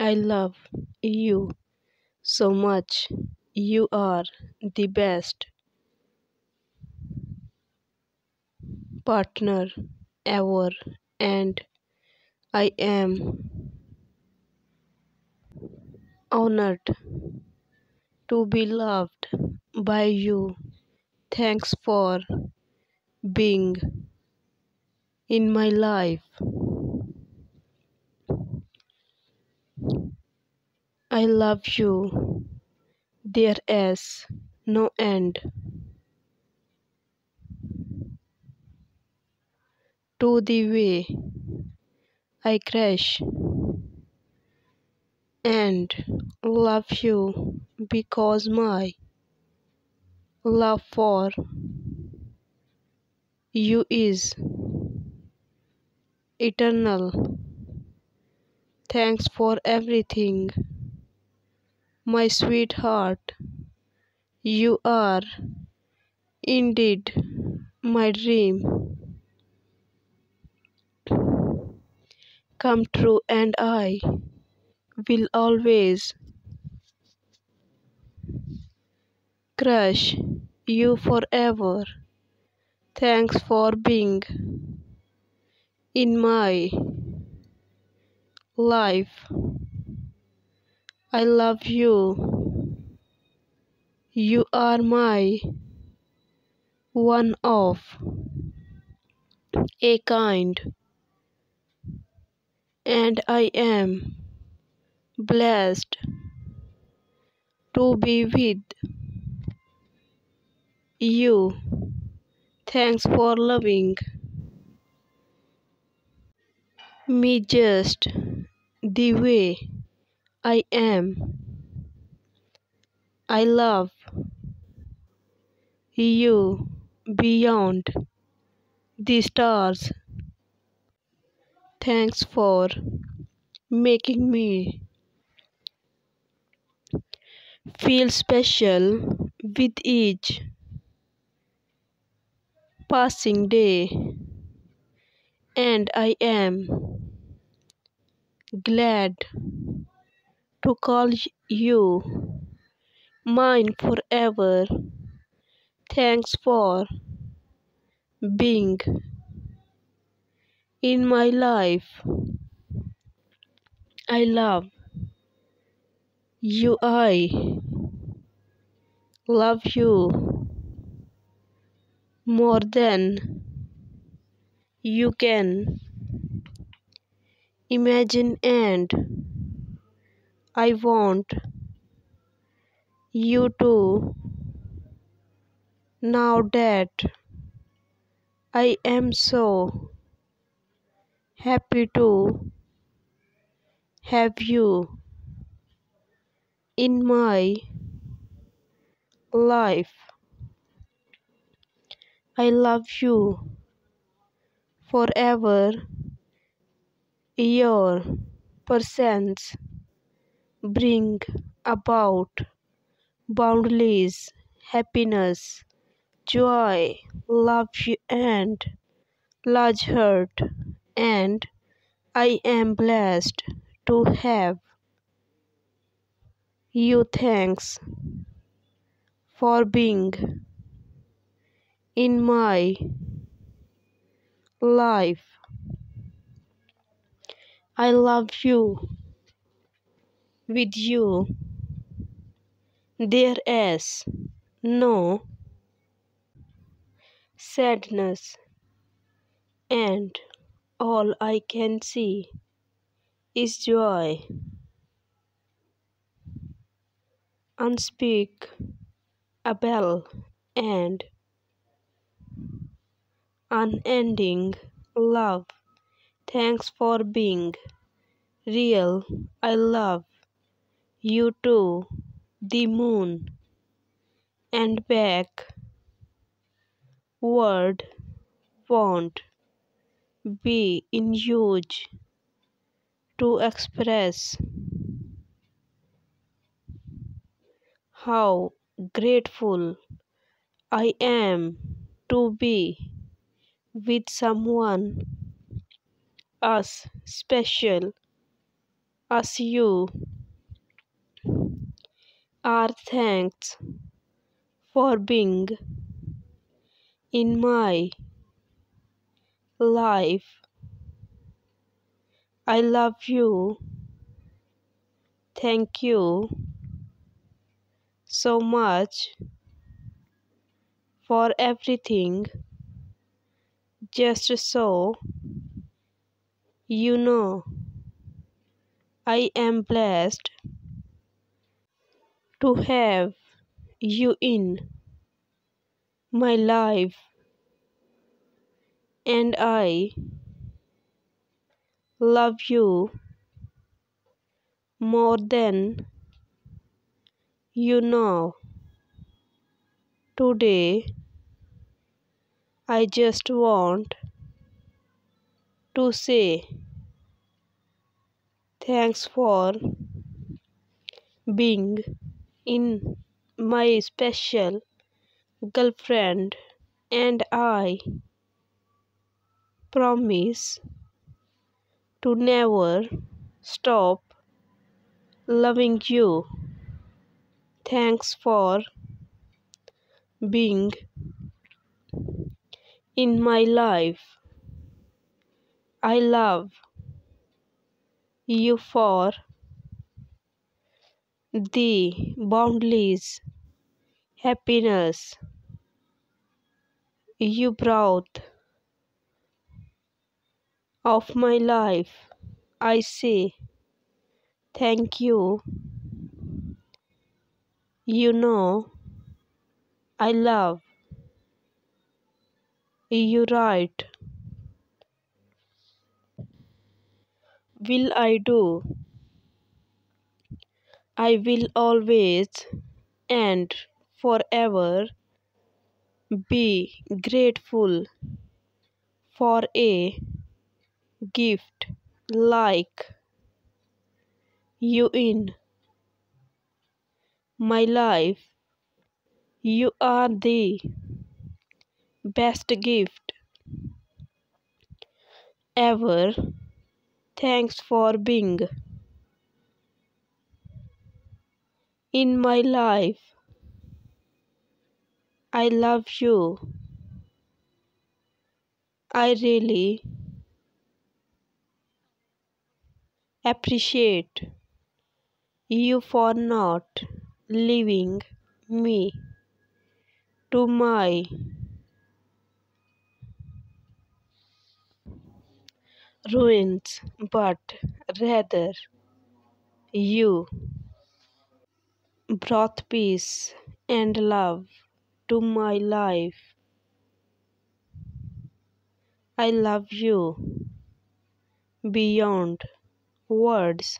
I love you so much. You are the best partner ever, and I am honored to be loved by you. Thanks for being in my life. I love you. There is no end to the way I crash and love you, because my love for you is eternal. Thanks for everything, my sweetheart. You are indeed my dream come true, and I will always crush you forever. Thanks for being in my life. I love you. You are my one of a kind, and I am blessed to be with you. Thanks for loving me just the way I am. I love you beyond the stars. Thanks for making me feel special with each passing day, and I am glad to call you mine forever. Thanks for being in my life. I love you. I love you more than you can imagine, and I want you to know that I am so happy to have you in my life. I love you forever. Your presence bring about boundless happiness, joy, love, and large heart, and I am blessed to have you. Thanks for being in my life. I love you. With you, there is no sadness, and all I can see is joy. Unspeakable and unending love. Thanks for being real. I love you to the moon and back. Word won't be in use to express how grateful I am to be with someone as special as you are. Thanks for being in my life. I love you. Thank you so much for everything. Just so you know, I am blessed to have you in my life, and I love you more than you know. Today I just want to say thanks for being in my special girlfriend, and I promise to never stop loving you. Thanks for being in my life. I love you for the boundless happiness you brought of my life. I say thank you. You know I love you, right? Will I do? I will always and forever be grateful for a gift like you in my life. You are the best gift ever. Thanks for being in my life. I love you. I really appreciate you for not leaving me to my ruins, but rather you brought peace and love to my life. I love you beyond words.